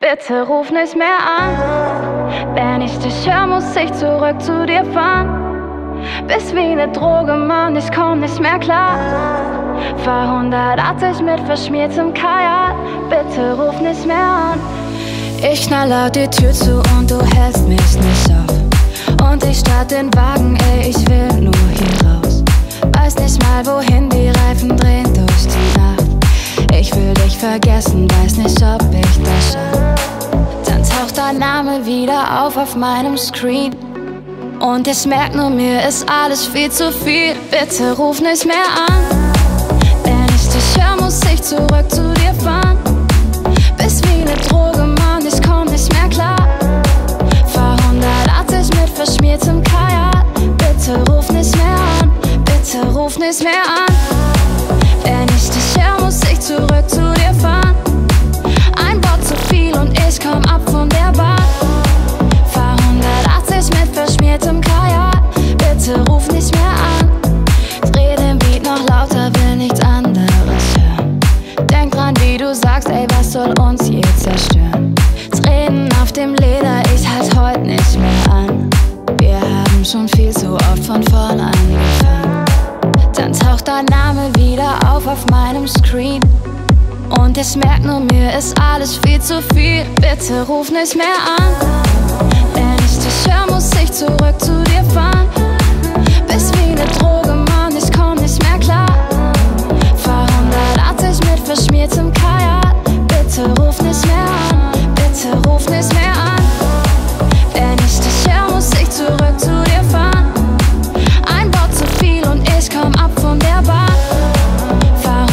Bitte ruf nicht mehr an. Wenn ich dich höre, muss ich zurück zu dir fahren. Bist wie ne Droge, Mann, ich komm nicht mehr klar. Verhundertartig mit verschmiertem Kajak. Bitte ruf nicht mehr an. Ich knall laut die Tür zu und du hältst mich nicht auf. Und ich starte den Wagen, ey, ich will nur hier raus. Weiß nicht mal wohin, die Reifen drehen durch die Nacht. Ich will dich vergessen, weiß nicht, ob ich das schaff. Dann taucht dein Name wieder auf meinem Screen. Und ich merk nur, mir ist alles viel zu viel. Bitte ruf nicht mehr an. Wenn ich dich höre, muss ich zurück zu dir fahren. Bist wie ne Droge, Mann, ich komm nicht mehr klar. Verhundertartig mit verschmiertem Kajak. Bitte ruf nicht mehr an. Bitte ruf nicht mehr an. Wenn ich dich höre, muss ich zurück zu dir fahren. Ein Wort zu viel und ich komm ab von der Bahn. Fahr 180 mit verschmiertem Kajak. Bitte ruf nicht mehr an. Dreh den Beat noch lauter, will nichts anderes hören. Denk dran, wie du sagst, ey, was soll uns je zerstören? Tränen auf dem Leder, ich halt heute nicht mehr an. Wir haben schon viel zu oft von vorn angefangen. Dann taucht dein Name wieder auf meinem Screen. Und ich merk nur, mir ist alles viel zu viel. Bitte ruf nicht mehr an. Wenn ich dich höre, muss ich zurück zu dir fahren. Bist wie ne Droge, Mann, ich komm nicht mehr klar. Verhundertartig mit verschmiertem Kajak. Bitte ruf nicht mehr an. Bitte ruf nicht mehr an. Wenn ich dich höre, muss ich zurück zu dir fahren. Ein Wort zu viel und ich komm ab von der Bahn. Fahr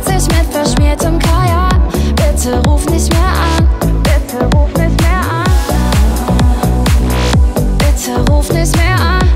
180 mit verschmiertem Kajak. Bitte ruf nicht mehr an. Bitte ruf nicht mehr an. Bitte ruf nicht mehr an.